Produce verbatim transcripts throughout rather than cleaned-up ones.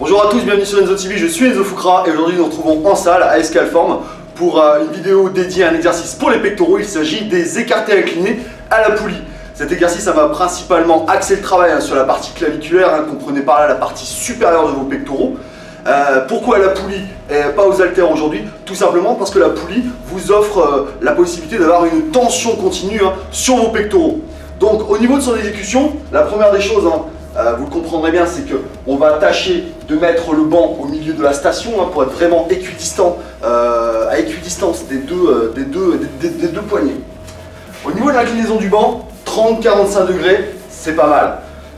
Bonjour à tous, bienvenue sur Enzo T V, je suis Enzo Foukra et aujourd'hui nous nous retrouvons en salle à Escalform pour euh, une vidéo dédiée à un exercice pour les pectoraux. Il s'agit des écartés inclinés à la poulie. Cet exercice ça va principalement axer le travail hein, sur la partie claviculaire, hein, comprenez par là la partie supérieure de vos pectoraux. Euh, pourquoi la poulie et pas aux haltères aujourd'hui? Tout simplement parce que la poulie vous offre euh, la possibilité d'avoir une tension continue hein, sur vos pectoraux. Donc au niveau de son exécution, la première des choses, hein, Euh, vous le comprendrez bien, c'est qu'on va tâcher de mettre le banc au milieu de la station hein, pour être vraiment équidistant, euh, à équidistance des deux, euh, des, deux, des, des, des deux poignets. Au niveau de l'inclinaison du banc, trente à quarante-cinq degrés, c'est pas mal.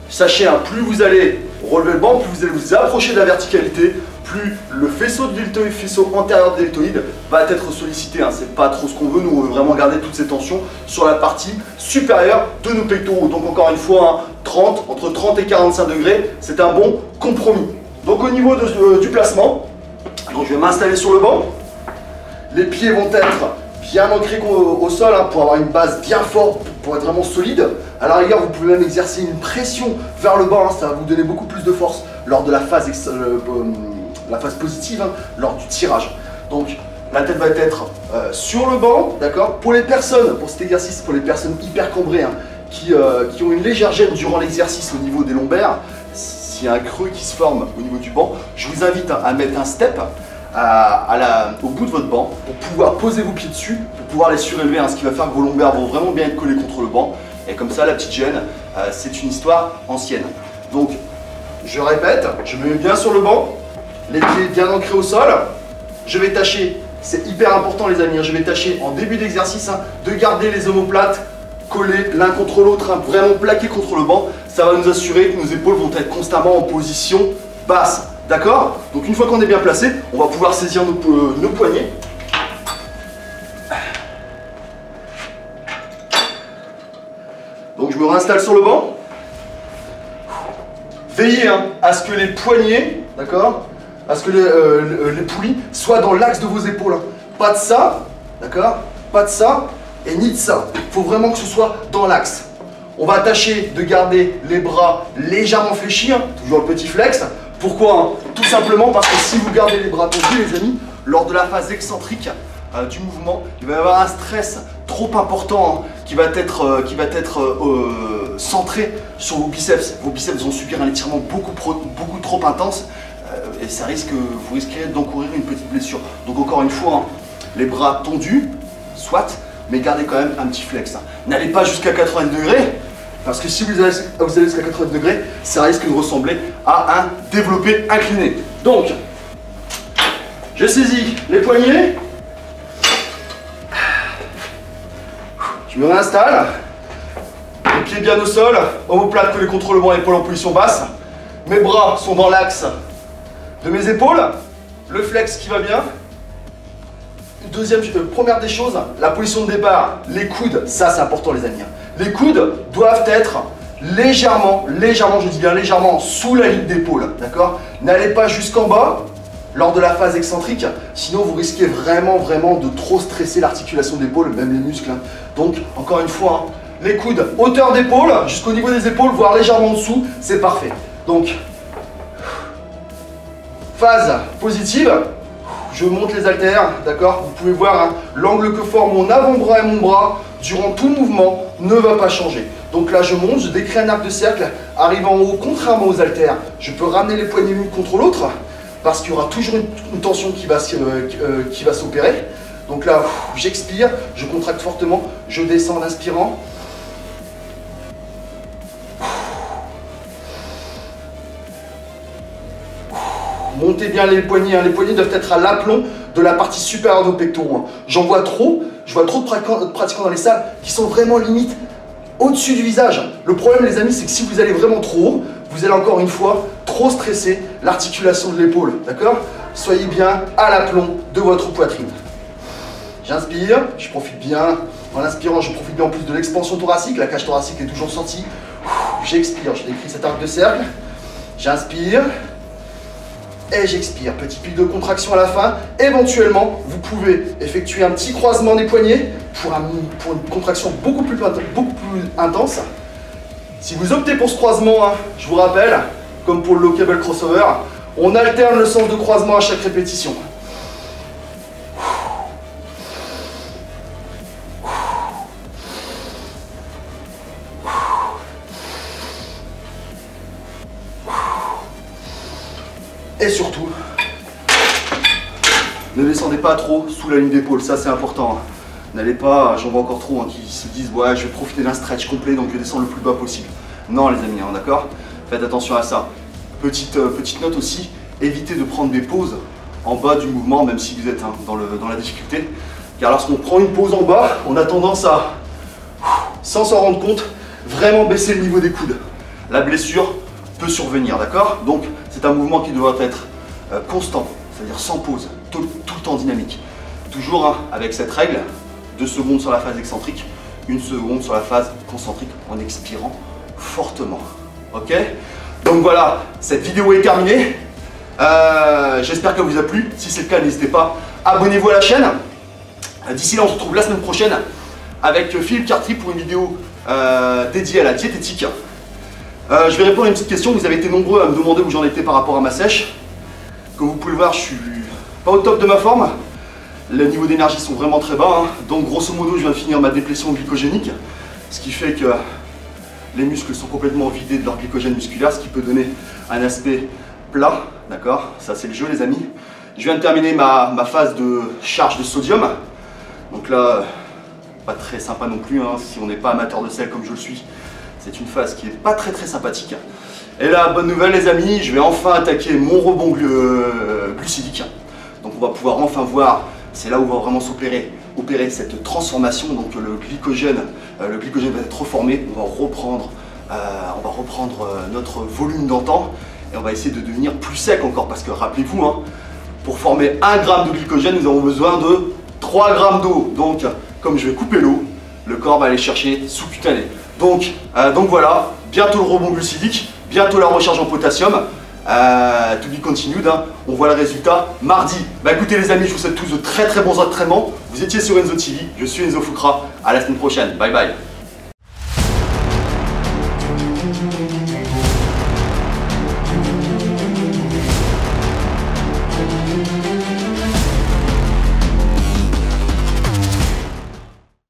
Sachez, hein, plus vous allez relever le banc, plus vous allez vous approcher de la verticalité, plus le faisceau de deltoïde, faisceau antérieur de deltoïde va être sollicité. Hein. C'est pas trop ce qu'on veut, nous on veut vraiment garder toutes ces tensions sur la partie supérieure de nos pectoraux. Donc encore une fois, hein, trente, entre trente et quarante-cinq degrés, c'est un bon compromis. Donc au niveau de, euh, du placement, donc je vais m'installer sur le banc. Les pieds vont être bien ancrés au, au sol hein, pour avoir une base bien forte, pour être vraiment solide. À la rigueur, vous pouvez même exercer une pression vers le banc, hein, ça va vous donner beaucoup plus de force lors de la phase ex euh, la phase positive hein, lors du tirage. Donc la tête va être euh, sur le banc, d'accord. Pour les personnes, pour cet exercice, pour les personnes hyper cambrées hein, qui, euh, qui ont une légère gêne durant l'exercice au niveau des lombaires, s'il y a un creux qui se forme au niveau du banc, je vous invite hein, à mettre un step à, à la, au bout de votre banc pour pouvoir poser vos pieds dessus, pour pouvoir les surélever, hein, ce qui va faire que vos lombaires vont vraiment bien être collés contre le banc. Et comme ça, la petite gêne, euh, c'est une histoire ancienne. Donc je répète, je me mets bien sur le banc. Les pieds bien ancrés au sol, je vais tâcher, c'est hyper important les amis, je vais tâcher en début d'exercice hein, de garder les omoplates collées l'un contre l'autre, hein, vraiment plaquées contre le banc, ça va nous assurer que nos épaules vont être constamment en position basse, d'accord? Donc une fois qu'on est bien placé, on va pouvoir saisir nos, euh, nos poignets. Donc je me réinstalle sur le banc. Veillez hein, à ce que les poignets, d'accord? Parce que les, euh, les poulies soient dans l'axe de vos épaules. Pas de ça, d'accord? Pas de ça et ni de ça. Il faut vraiment que ce soit dans l'axe. On va tâcher de garder les bras légèrement fléchis, hein, toujours le petit flex. Pourquoi hein? Tout simplement parce que si vous gardez les bras tendus, les amis, lors de la phase excentrique euh, du mouvement, il va y avoir un stress trop important hein, qui va être, euh, qui va être euh, euh, centré sur vos biceps. Vos biceps vont subir un étirement beaucoup, beaucoup trop intense. Et ça risque, vous risquez d'encourir une petite blessure. Donc encore une fois, hein, les bras tendus, soit, mais gardez quand même un petit flex. N'allez pas jusqu'à quatre-vingts degrés, parce que si vous allez, vous allez jusqu'à quatre-vingts degrés, ça risque de ressembler à un développé incliné. Donc, je saisis les poignets, je me réinstalle, les pieds bien au sol, omoplate collée contre le banc, épaule en position basse, mes bras sont dans l'axe de mes épaules, le flex qui va bien. Deuxième, euh, première des choses, la position de départ, les coudes, ça c'est important les amis. Les coudes doivent être légèrement, légèrement, je dis bien légèrement, sous la ligne d'épaule, d'accord? N'allez pas jusqu'en bas lors de la phase excentrique, sinon vous risquez vraiment, vraiment de trop stresser l'articulation de l'épaule, même les muscles. Hein. Donc, encore une fois, hein, les coudes, hauteur d'épaule, jusqu'au niveau des épaules, voire légèrement en dessous, c'est parfait. Donc, phase positive, je monte les haltères, d'accord? Vous pouvez voir hein, l'angle que forme mon avant-bras et mon bras durant tout mouvement ne va pas changer. Donc là je monte, je décris un arc de cercle, arrivant en haut, contrairement aux haltères, je peux ramener les poignets l'une contre l'autre parce qu'il y aura toujours une, une tension qui va, euh, qui va s'opérer. Donc là j'expire, je contracte fortement, je descends en inspirant. Montez bien les poignets, hein. Les poignets doivent être à l'aplomb de la partie supérieure de vos pectoraux. Hein. J'en vois trop, je vois trop de pratiquants dans les salles qui sont vraiment limite au-dessus du visage. Le problème les amis, c'est que si vous allez vraiment trop haut, vous allez encore une fois trop stresser l'articulation de l'épaule, d'accord? Soyez bien à l'aplomb de votre poitrine. J'inspire, je profite bien, en inspirant je profite bien en plus de l'expansion thoracique, la cage thoracique est toujours sortie. J'expire, je décris cet arc de cercle, j'inspire. Et j'expire, petit pic de contraction à la fin. Éventuellement, vous pouvez effectuer un petit croisement des poignets pour, un, pour une contraction beaucoup plus, beaucoup plus intense. Si vous optez pour ce croisement, hein, je vous rappelle, comme pour le lockable crossover, On alterne le sens de croisement à chaque répétition. Et surtout, ne descendez pas trop sous la ligne d'épaule, ça c'est important. N'allez pas, j'en vois encore trop, hein, qui se disent ouais je vais profiter d'un stretch complet donc je descends le plus bas possible. Non les amis, hein, d'accord? Faites attention à ça. Petite, euh, petite note aussi, évitez de prendre des pauses en bas du mouvement, même si vous êtes hein, dans, le, dans la difficulté. Car lorsqu'on prend une pause en bas, on a tendance à, sans s'en rendre compte, vraiment baisser le niveau des coudes. La blessure peut survenir, d'accord? Donc c'est un mouvement qui doit être euh, constant, c'est-à-dire sans pause, tout, tout le temps dynamique. Toujours hein, avec cette règle, deux secondes sur la phase excentrique, une seconde sur la phase concentrique en expirant fortement. Ok? Donc voilà, cette vidéo est terminée. Euh, J'espère qu'elle vous a plu. Si c'est le cas, n'hésitez pas, abonnez-vous à la chaîne. D'ici là, on se retrouve la semaine prochaine avec Phil Cartier pour une vidéo euh, dédiée à la diététique. Euh, je vais répondre à une petite question, vous avez été nombreux à me demander où j'en étais par rapport à ma sèche. Comme vous pouvez le voir, je suis pas au top de ma forme. Les niveaux d'énergie sont vraiment très bas, hein. Donc grosso modo, je viens de finir ma déplétion glycogénique. Ce qui fait que les muscles sont complètement vidés de leur glycogène musculaire, ce qui peut donner un aspect plat. D'accord? Ça c'est le jeu les amis. Je viens de terminer ma, ma phase de charge de sodium. Donc là, pas très sympa non plus, hein. Si on n'est pas amateur de sel comme je le suis. C'est une phase qui n'est pas très très sympathique. Et la bonne nouvelle les amis, je vais enfin attaquer mon rebond glu euh, glucidique. Donc on va pouvoir enfin voir, c'est là où va vraiment s'opérer opérer cette transformation. Donc le glycogène, euh, le glycogène va être reformé, on va reprendre, euh, on va reprendre euh, notre volume d'antan. Et on va essayer de devenir plus sec encore, parce que rappelez-vous, hein, pour former un gramme de glycogène, nous avons besoin de trois grammes d'eau. Donc comme je vais couper l'eau, le corps va aller chercher sous-cutané. Donc, euh, donc voilà, bientôt le rebond glucidique, bientôt la recharge en potassium, euh, to be continued, hein. On voit le résultat mardi. Bah écoutez les amis, je vous souhaite tous de très très bons entraînements. Vous étiez sur Enzo T V, je suis Enzo Foukra, à la semaine prochaine, bye bye.